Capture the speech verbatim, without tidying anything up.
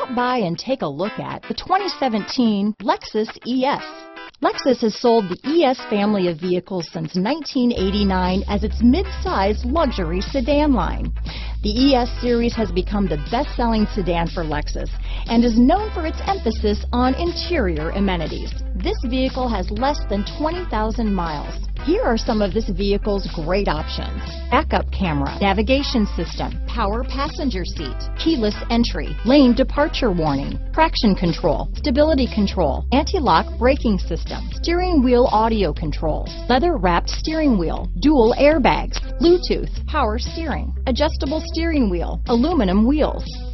Stop by and take a look at the twenty seventeen Lexus E S. Lexus has sold the E S family of vehicles since nineteen eighty-nine as its mid-size luxury sedan line. The E S series has become the best-selling sedan for Lexus and is known for its emphasis on interior amenities. This vehicle has less than twenty thousand miles. Here are some of this vehicle's great options: backup camera, navigation system, power passenger seat, keyless entry, lane departure warning, traction control, stability control, anti-lock braking system, steering wheel audio controls, leather-wrapped steering wheel, dual airbags, Bluetooth, power steering, adjustable steering wheel, aluminum wheels.